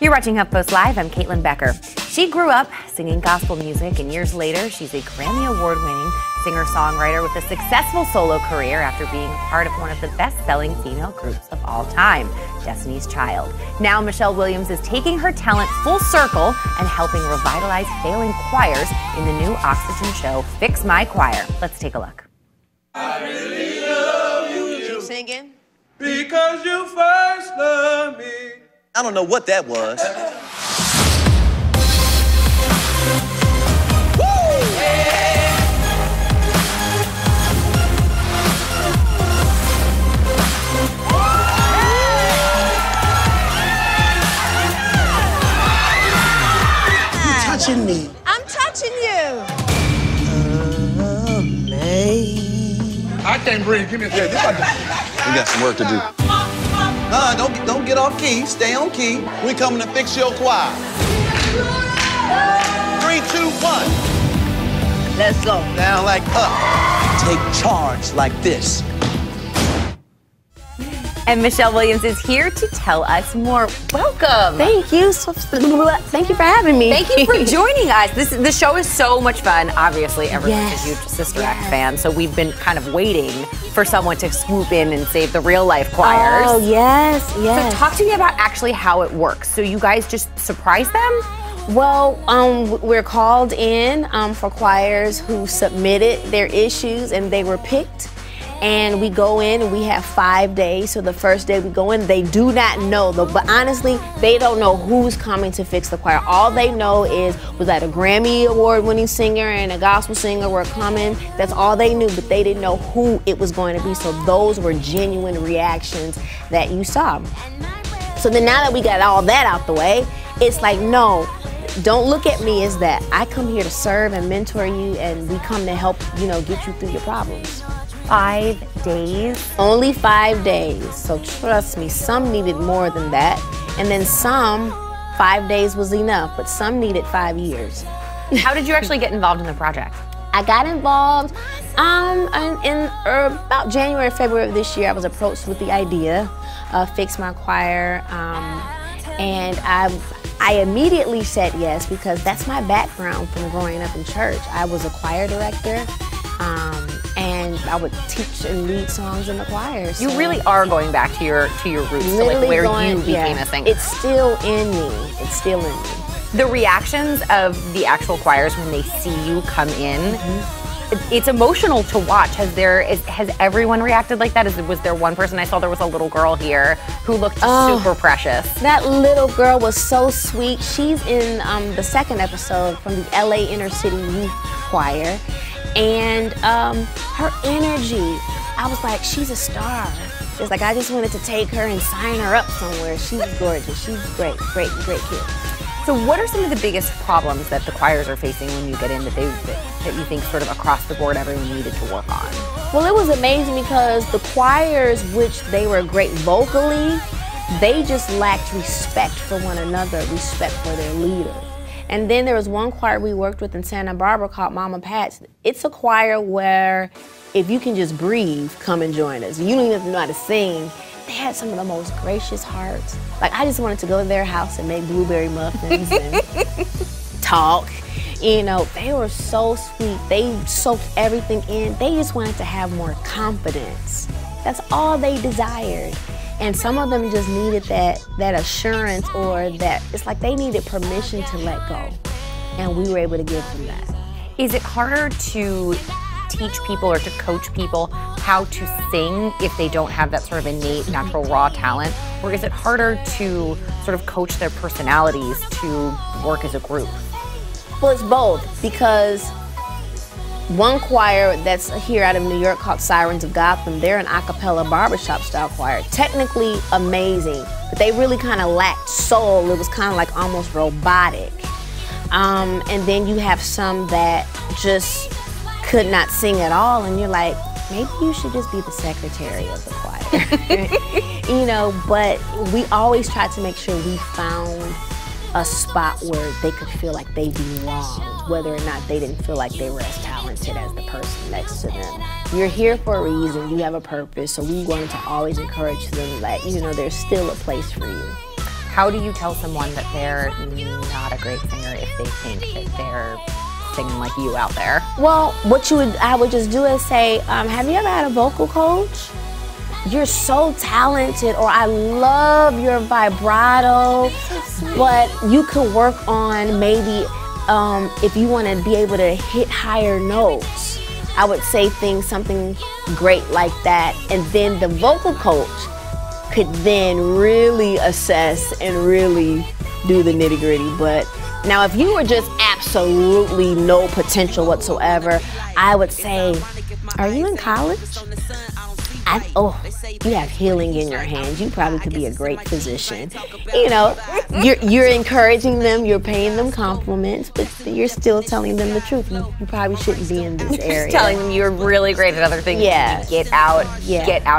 You're watching HuffPost Live. I'm Caitlin Becker. She grew up singing gospel music, and years later, she's a Grammy Award-winning singer-songwriter with a successful solo career after being part of one of the best-selling female groups of all time, Destiny's Child. Now Michelle Williams is taking her talent full circle and helping revitalize failing choirs in the new Oxygen show, Fix My Choir. Let's take a look. I really love you. Keep singing. Because you first loved me. I don't know what that was. Touching me. I'm touching you. I can't breathe. Give me a second. We got some work to do. Don't get off key. Stay on key. We're coming to fix your choir. 3, 2, 1. Let's go. Down like up. Take charge like this. And Michelle Williams is here to tell us more. Welcome. Thank you. Thank you for having me. Thank you for joining us. This show is so much fun. Obviously, everyone's a huge Sister Act fan, so we've been kind of waiting for someone to swoop in and save the real life choirs. Oh, yes, yes. So talk to me about actually how it works. So you guys just surprise them? Well, we're called in for choirs who submitted their issues and they were picked. And we go in and we have 5 days. So the first day we go in, they do not know, though. But honestly, they don't know who's coming to fix the choir. All they know is, was that a Grammy Award-winning singer and a gospel singer were coming. That's all they knew, but they didn't know who it was going to be. So those were genuine reactions that you saw. So then now that we got all that out the way, it's like, no, don't look at me as that. I come here to serve and mentor you, and we come to help, you know, get you through your problems. 5 days? Only 5 days. So trust me, some needed more than that. And then some, 5 days was enough, but some needed 5 years. How did you actually get involved in the project? I got involved about January or February of this year. I was approached with the idea of Fix My Choir, and I immediately said yes because that's my background from growing up in church. I was a choir director. And I would teach and lead songs in the choir. So. You really are going back to your roots, to where you became a singer. It's still in me. It's still in me. The reactions of the actual choirs when they see you come in, it's emotional to watch. Has everyone reacted like that? Was there one person? I saw there was a little girl here who looked super precious. That little girl was so sweet. She's in the second episode from the LA Inner City Youth Choir. And her energy, I was like, she's a star. It's like I just wanted to take her and sign her up somewhere. She's gorgeous. She's great, great, great kid. So what are some of the biggest problems that the choirs are facing when you get in that you think sort of across the board everyone needed to work on? Well, it was amazing because the choirs, which they were great vocally, they just lacked respect for one another, respect for their leader. And then there was one choir we worked with in Santa Barbara called Mama Pat's. It's a choir where if you can just breathe, come and join us. You don't even have to know how to sing. They had some of the most gracious hearts. Like, I just wanted to go to their house and make blueberry muffins and talk. You know, they were so sweet. They soaked everything in. They just wanted to have more confidence. That's all they desired. And some of them just needed that assurance, or that, it's like they needed permission to let go. And we were able to give them that. Is it harder to teach people or to coach people how to sing if they don't have that sort of innate, natural, raw talent? Or is it harder to sort of coach their personalities to work as a group? Well, it's both, because one choir that's here out of New York called Sirens of Gotham, they're an a cappella barbershop style choir. Technically amazing, but they really kind of lacked soul. It was kind of like almost robotic. And then you have some that just could not sing at all, and you're like, maybe you should just be the secretary of the choir. You know, but we always tried to make sure we found a spot where they could feel like they belonged, whether or not they didn't feel like they were as talented as the person next to them. You're here for a reason, you have a purpose, so we wanted to always encourage them that, you know, there's still a place for you. How do you tell someone that they're not a great singer if they think that they're singing like you out there? Well, what you would, I would just do is say, have you ever had a vocal coach? You're so talented, or I love your vibrato, so but you could work on maybe if you want to be able to hit higher notes. I would say things, something great like that, and then the vocal coach could then really assess and really do the nitty-gritty. But now if you were just absolutely no potential whatsoever, I would say, are you in college? Oh, you have healing in your hands. You probably could be a great physician. You know, you're encouraging them, you're paying them compliments, but you're still telling them the truth. You probably shouldn't be in this area. Just telling them you're really great at other things. Yeah. Get out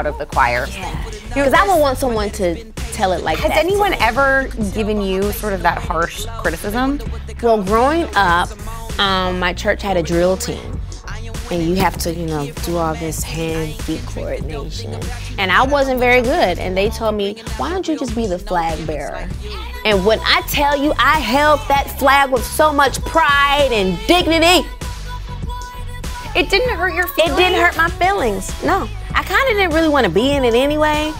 of the choir. Yeah. Because I would want someone to tell it like that. Has anyone ever given you sort of that harsh criticism? Well, growing up, my church had a drill team. And you have to, you know, do all this hand-feet coordination. And I wasn't very good. And they told me, why don't you just be the flag bearer? And when I tell you, I held that flag with so much pride and dignity. It didn't hurt your feelings? It didn't hurt my feelings, no. I kind of didn't really want to be in it anyway.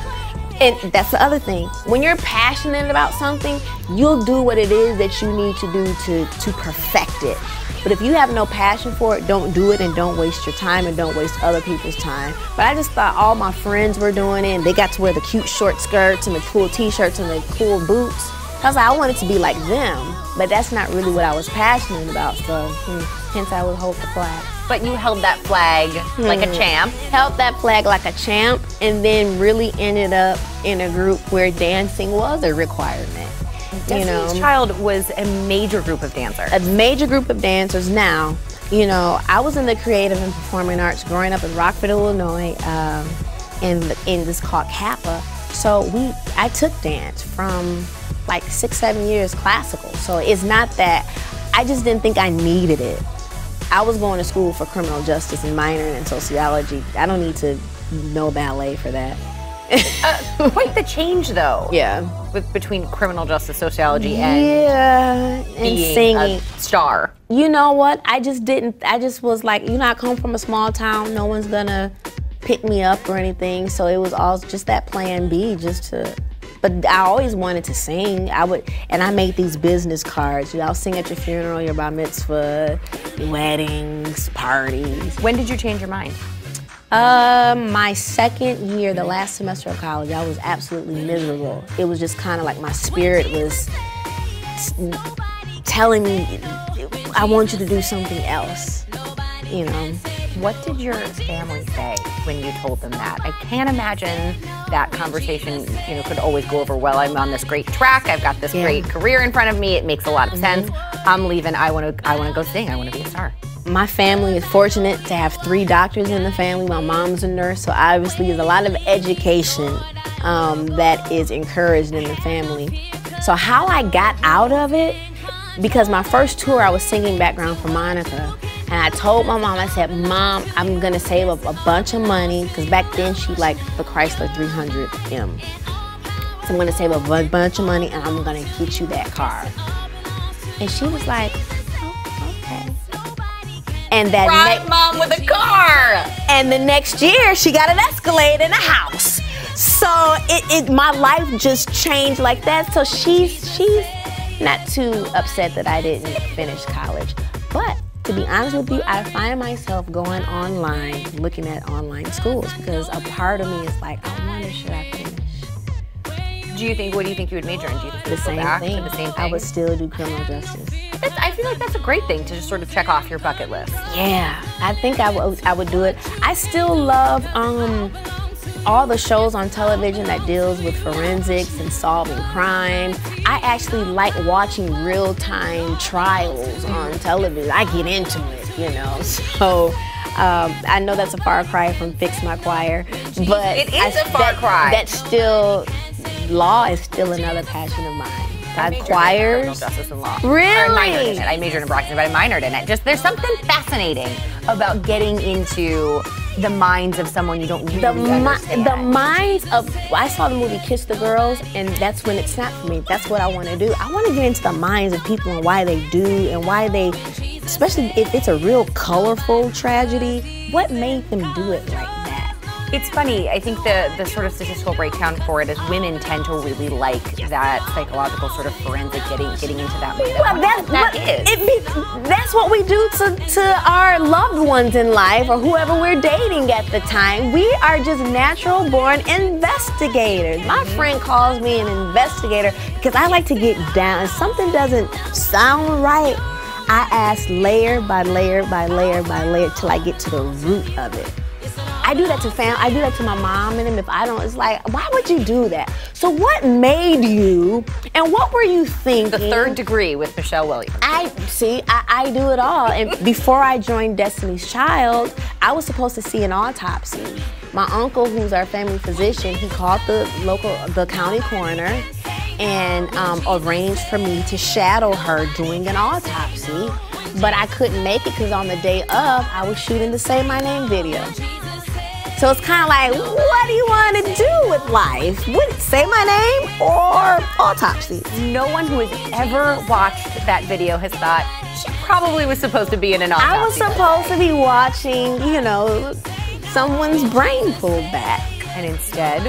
And that's the other thing. When you're passionate about something, you'll do what it is that you need to do to perfect it. But if you have no passion for it, don't do it, and don't waste your time, and don't waste other people's time. But I just thought all my friends were doing it, and they got to wear the cute short skirts and the cool t-shirts and the cool boots. I was like, I wanted to be like them, but that's not really what I was passionate about, so hence I would hold the flag. But you held that flag like a champ. Held that flag like a champ, and then really ended up in a group where dancing was a requirement. Destiny's Child was a major group of dancers. A major group of dancers. Now, you know, I was in the creative and performing arts growing up in Rockford, Illinois, in this called Kappa. So I took dance from like 6, 7 years classical. So it's not that, I just didn't think I needed it. I was going to school for criminal justice and minoring in sociology. I don't need to know ballet for that. Quite the change, though. Yeah. Between criminal justice, sociology, and being singing. A star. You know what? I just was like, you know, I come from a small town. No one's gonna pick me up or anything. So it was all just that plan B, But I always wanted to sing. And I made these business cards. I'll sing at your funeral, your bar mitzvah, weddings, parties. When did you change your mind? My second year, the last semester of college, I was absolutely miserable. It was just kind of like my spirit was telling me, I want you to do something else, you know. What did your family say when you told them that? I can't imagine that conversation, you know, could always go over well. I'm on this great track, I've got this great career in front of me, it makes a lot of sense. I'm leaving, I want to go sing, I want to be a star. My family is fortunate to have 3 doctors in the family. My mom's a nurse, so obviously there's a lot of education that is encouraged in the family. So how I got out of it, because my first tour I was singing background for Monica, and I told my mom, I said, Mom, I'm gonna save up a bunch of money, because back then she liked the Chrysler 300M. So I'm gonna save up a bunch of money and I'm gonna get you that car. And she was like, and that right, Mom with a car. And the next year, she got an Escalade and a house. So my life just changed like that. So she's not too upset that I didn't finish college. But to be honest with you, I find myself going online, looking at online schools, because a part of me is like, I wonder should I finish? What do you think you would major in? Do you think you would go back to the same thing? I would still do criminal justice. I feel like that's a great thing to just sort of check off your bucket list. Yeah, I think I would do it. I still love all the shows on television that deals with forensics and solving crime. I actually like watching real-time trials on television. I get into it, you know, so. I know that's a far cry from Fix My Choir, but it is a far cry. That's still, law is still another passion of mine. choirs. I majored in criminal justice and law. Really? I minored in it. I majored in Broxton, but I minored in it. Just there's something fascinating about getting into the minds of someone you don't really understand. The minds of, I saw the movie Kiss the Girls, and that's when it snapped for me. That's what I want to do. I want to get into the minds of people and why they do and why they, especially if it's a real colorful tragedy, what made them do it like that? It's funny, I think the sort of statistical breakdown for it is women tend to really like that psychological sort of forensic getting into that. Well, that's what we do to our loved ones in life or whoever we're dating at the time. We are just natural born investigators. My friend calls me an investigator because I like to get down. If something doesn't sound right, I ask layer by layer by layer by layer till I get to the root of it. I do that to family. I do that to my mom and him. If I don't, it's like, why would you do that? So what made you, and what were you thinking? The Third Degree with Michelle Williams. I do it all. And before I joined Destiny's Child, I was supposed to see an autopsy. My uncle, who's our family physician, he called the county coroner and arranged for me to shadow her doing an autopsy. But I couldn't make it because on the day of, I was shooting the Say My Name video. So it's kind of like, what do you want to do with life? Would it Say My Name or autopsy? No one who has ever watched that video has thought she probably was supposed to be in an autopsy. I was supposed to be watching, you know, someone's brain pulled back. And instead,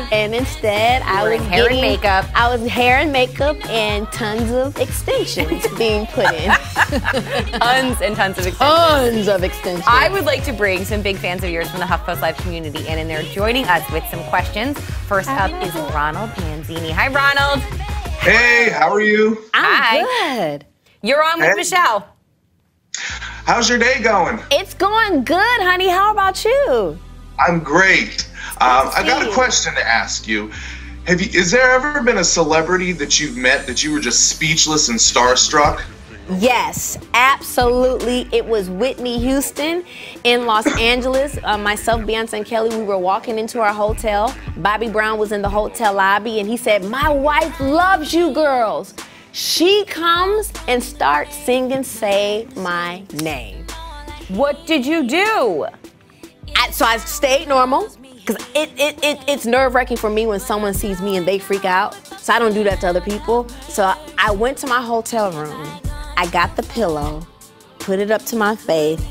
I was hair and makeup. I was hair and makeup and tons of extensions being put in. Tons and tons of extensions. Tons of extensions. I would like to bring some big fans of yours from the HuffPost Live community in, and they're joining us with some questions. First up is Ronald Panzini. Hi, Ronald. Hey, how are you? I'm good. You're on with Michelle. How's your day going? It's going good, honey. How about you? I'm great. I got a question to ask you. Is there ever been a celebrity that you've met that you were just speechless and starstruck? Yes, absolutely. It was Whitney Houston in Los Angeles. Myself, Beyonce, and Kelly, we were walking into our hotel. Bobby Brown was in the hotel lobby, and he said, "My wife loves you girls." She comes and starts singing "Say My Name." What did you do? So I stayed normal. Because it's nerve-wracking for me when someone sees me and they freak out. So I don't do that to other people. So I went to my hotel room, I got the pillow, put it up to my face,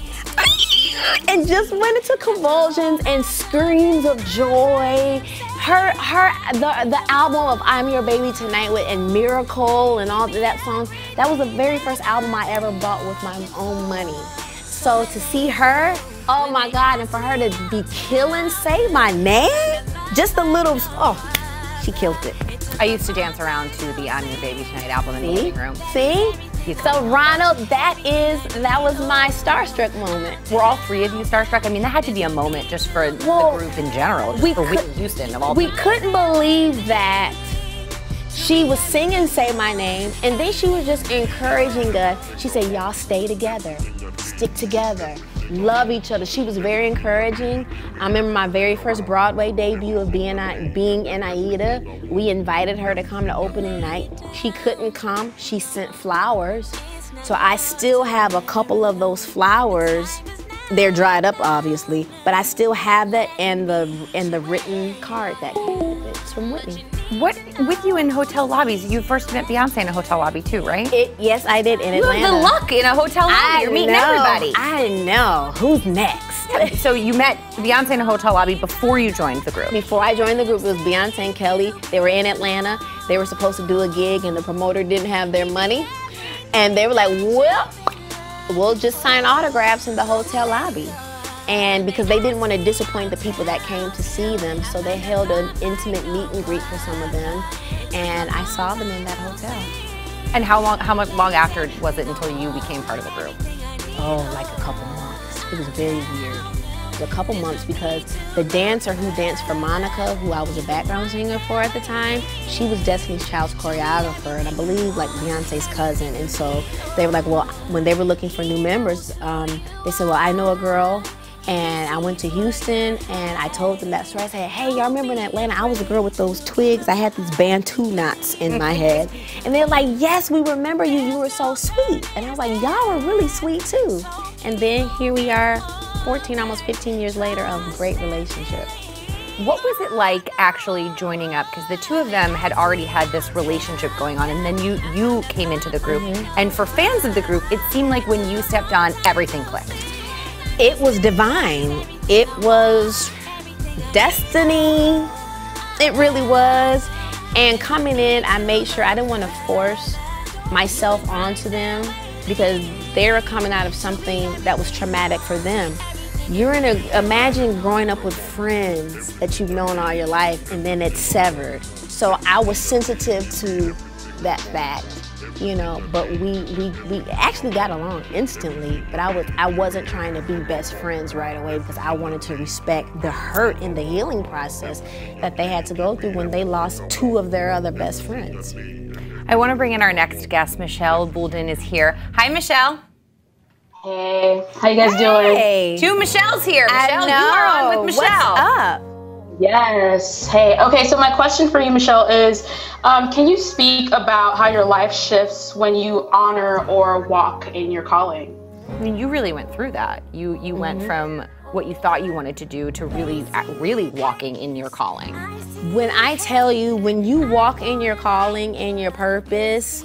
and just went into convulsions and screams of joy. The album of I'm Your Baby Tonight and Miracle and all that songs, that was the very first album I ever bought with my own money. So to see her, oh my God, and for her to be killing Say My Name, just a little, oh, she killed it. I used to dance around to the I'm Your Baby Tonight album in the living room. See? So Ronald, that was my starstruck moment. Were all three of you starstruck? I mean, that had to be a moment just for the group in general, just for Whitney Houston of all people. We couldn't believe that she was singing Say My Name, and then she was just encouraging us. She said, "Y'all stay together, stick together. Love each other." She was very encouraging. I remember my very first Broadway debut of being in Aida. We invited her to come to opening night. She couldn't come. She sent flowers. So I still have a couple of those flowers. They're dried up, obviously, but I still have that and the written card that it's from Whitney. What with you in hotel lobbies? You first met Beyonce in a hotel lobby too, right? Yes, I did in Atlanta. You have the luck in a hotel lobby. You're meeting everybody. I know. Who's next? So you met Beyonce in a hotel lobby before you joined the group. Before I joined the group, it was Beyonce and Kelly. They were in Atlanta. They were supposed to do a gig, and the promoter didn't have their money, and they were like, "Well, we'll just sign autographs in the hotel lobby." And because they didn't want to disappoint the people that came to see them, so they held an intimate meet and greet for some of them, and I saw them in that hotel. And how long after was it until you became part of the group? Oh, like a couple months. It was very weird. It was a couple months because the dancer who danced for Monica, who I was a background singer for at the time, she was Destiny's Child's choreographer, and I believe like Beyonce's cousin. And so they were like, well, when they were looking for new members, they said, "Well, I know a girl And I went to Houston, and I told them that story. I said, hey, y'all remember in Atlanta, I was a girl with those twigs. I had these bantu knots in my head. And they're like, yes, we remember you. You were so sweet. And I was like, y'all were really sweet, too. And then here we are, 14, almost 15 years later, of a great relationship. What was it like actually joining up? Because the two of them had already had this relationship going on, and then you came into the group. Mm-hmm. And for fans of the group, it seemed like when you stepped on, everything clicked. It was divine. It was destiny. It really was. And coming in, I made sure I didn't want to force myself onto them because they were coming out of something that was traumatic for them. You're in a, imagine growing up with friends that you've known all your life and then it's severed. So I was sensitive to that fact. You know, but we actually got along instantly, but I wasn't trying to be best friends right away because I wanted to respect the hurt and the healing process that they had to go through when they lost two of their other best friends. I want to bring in our next guest. Michelle Boulden is here. Hi, Michelle. Hey, how you guys doing? Two Michelles here. Michelle, you are on with Michelle. What's up? Yes. Hey. Okay. So my question for you, Michelle, is can you speak about how your life shifts when you honor or walk in your calling? I mean, you really went through that. You went from what you thought you wanted to do to really walking in your calling. When I tell you, when you walk in your calling and your purpose,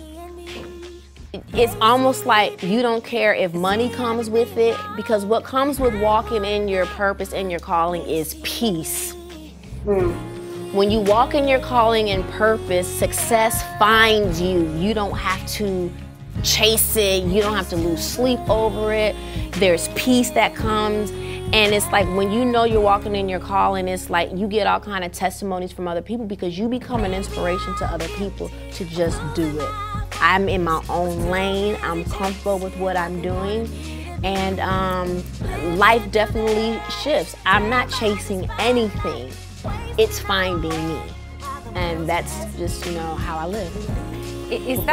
it's almost like you don't care if money comes with it, because what comes with walking in your purpose and your calling is peace. When you walk in your calling and purpose, success finds you. You don't have to chase it. You don't have to lose sleep over it. There's peace that comes. And it's like when you know you're walking in your calling, it's like you get all kind of testimonies from other people because you become an inspiration to other people to just do it. I'm in my own lane. I'm comfortable with what I'm doing. And life definitely shifts. I'm not chasing anything. It's finding me, and that's just, you know, how I live. Does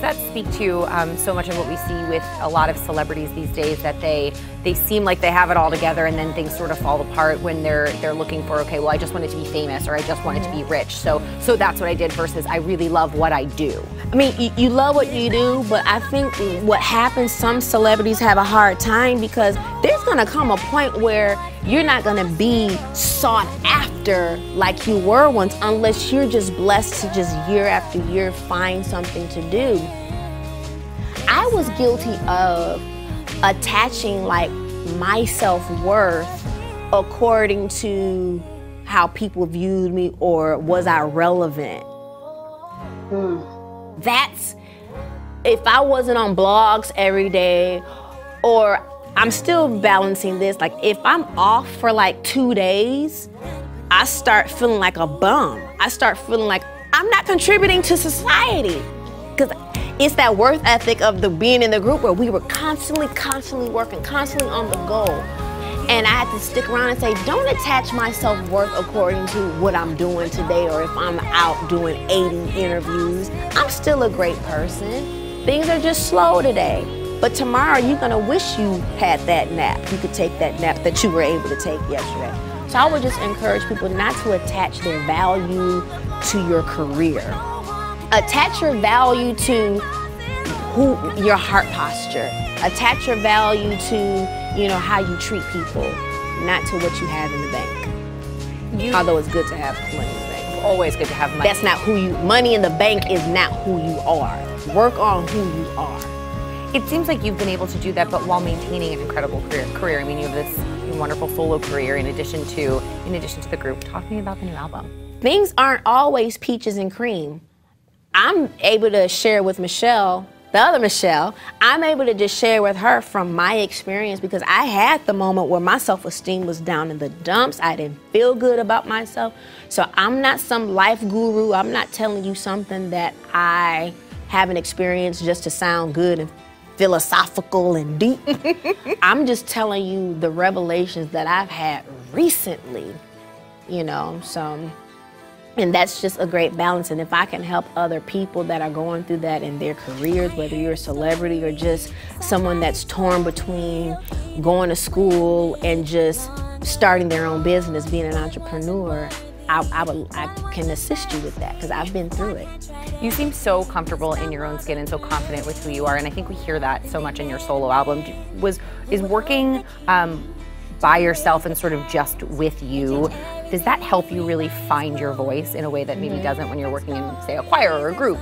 that speak to so much of what we see with a lot of celebrities these days, that they seem like they have it all together and then things sort of fall apart when they're looking for, okay, well, I just wanted to be famous, or I just wanted to be rich, so that's what I did, versus I really love what I do. I mean, you love what you do, but I think what happens, some celebrities have a hard time because there's gonna come a point where you're not gonna be sought after like you were once, unless you're just blessed to just year after year find something to do. I was guilty of attaching like my self-worth according to how people viewed me, or was I relevant? That's, if I wasn't on blogs every day, or I'm still balancing this. Like, if I'm off for like 2 days, I start feeling like a bum. I start feeling like I'm not contributing to society. Because it's that worth ethic of the being in the group where we were constantly working, constantly on the goal. And I had to stick around and say, don't attach my self-worth according to what I'm doing today, or if I'm out doing 80 interviews. I'm still a great person. Things are just slow today. But tomorrow, you're gonna wish you had that nap. You could take that nap that you were able to take yesterday. So I would just encourage people not to attach their value to your career. Attach your value to who, your heart posture. Attach your value to, you know, how you treat people, not to what you have in the bank. Although it's good to have money in the bank. It's always good to have money. That's not who you, money in the bank is not who you are. Work on who you are. It seems like you've been able to do that, but while maintaining an incredible career. I mean, you have this wonderful solo career in addition to the group. Talk to me about the new album. Things aren't always peaches and cream. I'm able to share with Michelle, the other Michelle, I'm able to just share with her from my experience, because I had the moment where my self-esteem was down in the dumps. I didn't feel good about myself. So I'm not some life guru. I'm not telling you something that I haven't experienced just to sound good and philosophical and deep. I'm just telling you the revelations that I've had recently, you know, so And that's just a great balance. And if I can help other people that are going through that in their careers, whether you're a celebrity or just someone that's torn between going to school and just starting their own business, being an entrepreneur, I can assist you with that because I've been through it. You seem so comfortable in your own skin and so confident with who you are, and I think we hear that so much in your solo album. Is working by yourself and sort of just with you, does that help you really find your voice in a way that maybe doesn't when you're working in, say, a choir or a group?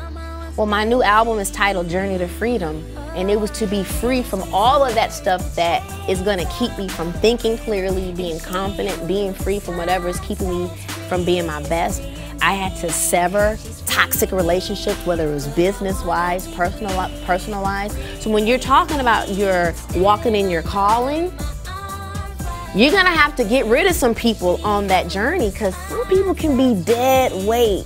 Well, my new album is titled Journey to Freedom, and it was to be free from all of that stuff that is going to keep me from thinking clearly, being confident, being free from whatever is keeping me from being my best. I had to sever toxic relationships, whether it was business-wise, personal-wise. So when you're talking about your walking in your calling, you're gonna have to get rid of some people on that journey because some people can be dead weight,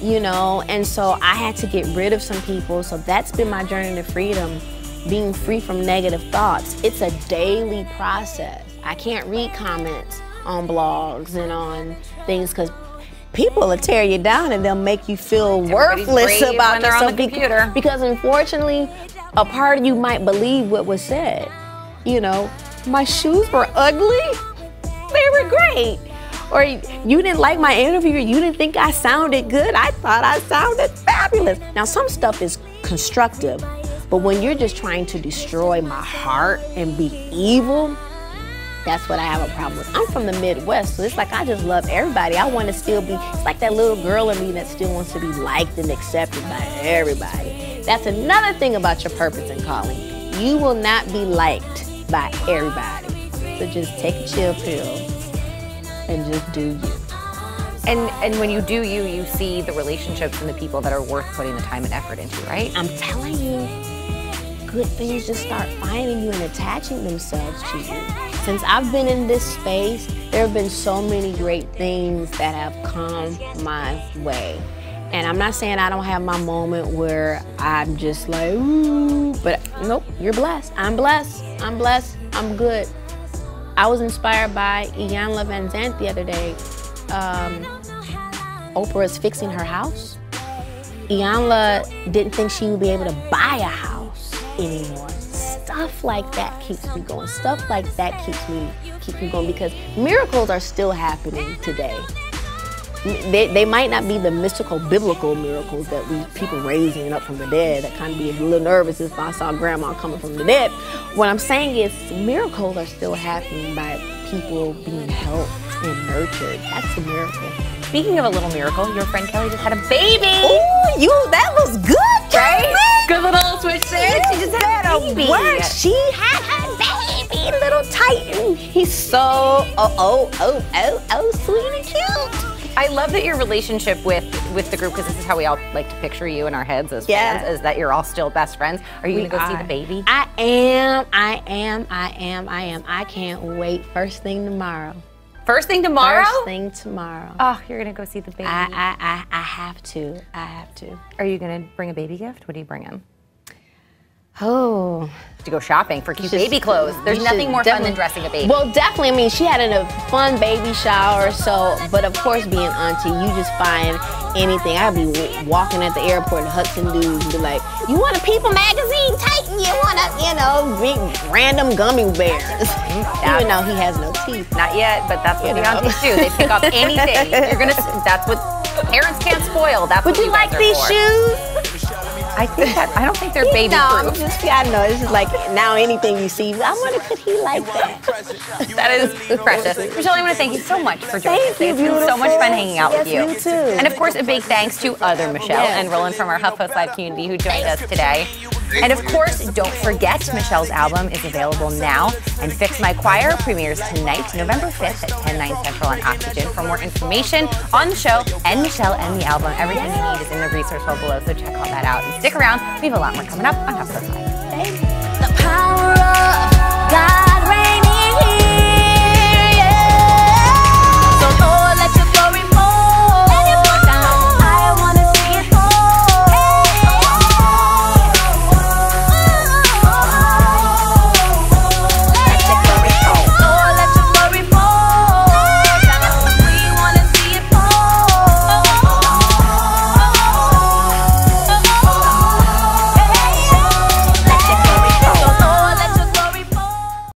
you know? And so I had to get rid of some people. So that's been my journey to freedom, being free from negative thoughts. It's a daily process. I can't read comments on blogs and on things because people will tear you down and they'll make you feel worthless about yourself because unfortunately, a part of you might believe what was said, you know? My shoes were ugly, they were great. Or you didn't like my interview, you didn't think I sounded good, I thought I sounded fabulous. Now some stuff is constructive, but when you're just trying to destroy my heart and be evil, that's what I have a problem with. I'm from the Midwest, so it's like I just love everybody. I want to still be, it's like that little girl in me that still wants to be liked and accepted by everybody. That's another thing about your purpose and calling. You will not be liked by everybody. So just take a chill pill and just do you. And when you do you, you see the relationships and the people that are worth putting the time and effort into, right? I'm telling you, good things just start finding you and attaching themselves to you. Since I've been in this space, there have been so many great things that have come my way. And I'm not saying I don't have my moment where I'm just like, ooh, but nope, you're blessed. I'm blessed, I'm blessed, I'm good. I was inspired by Iyanla Vanzant the other day. Oprah's fixing her house. Iyanla didn't think she would be able to buy a house anymore. Stuff like that keeps me going. Stuff like that keeps me going because miracles are still happening today. They might not be the mystical, biblical miracles that we people raising up from the dead. That kind of be a little nervous if I saw grandma coming from the dead. What I'm saying is miracles are still happening by people being helped and nurtured. That's a miracle. Speaking of a little miracle, your friend Kelly just had a baby. Ooh, that was good, Kelly. Right? Good little switch there. She just had a baby. She had her baby, little Titan. He's so, sweet and cute. I love that your relationship with the group, because this is how we all like to picture you in our heads as fans, is that you're all still best friends. Are you going to go see the baby? I am. I can't wait. First thing tomorrow. First thing tomorrow? First thing tomorrow. Oh, you're going to go see the baby. I have to. I have to. Are you going to bring a baby gift? What do you bring him? Oh. To go shopping for cute baby clothes. There's nothing more fun than dressing a baby. Well, definitely. I mean, she had a fun baby shower, so, but of course, being auntie, you just find anything. I'd be walking at the airport and Hudson dudes and be like, you want a People magazine, Titan? You want a, you know, big random gummy bears. Even though he has no teeth. Not yet, but that's what the aunties do. They pick up anything. You're gonna, that's what parents can't spoil. That's what you guys are for. Would you like these shoes? I think that, I don't think they're baby-proof. No, I know, it's just like, now anything you see, I wonder, could he like that? That is precious. Michelle, I want to thank you so much for joining us. It's been so much fun hanging out with you. You too. And of course, a big thanks to other Michelle and Rowland from our HuffPost Live community who joined us today. And of course, don't forget, Michelle's album is available now. And Fix My Choir premieres tonight, November 5th at 10/9 Central on Oxygen. For more information on the show and Michelle and the album, everything you need is in the resource below, so check all that out. And stick around. We have a lot more coming up on HuffPost Live. Thanks.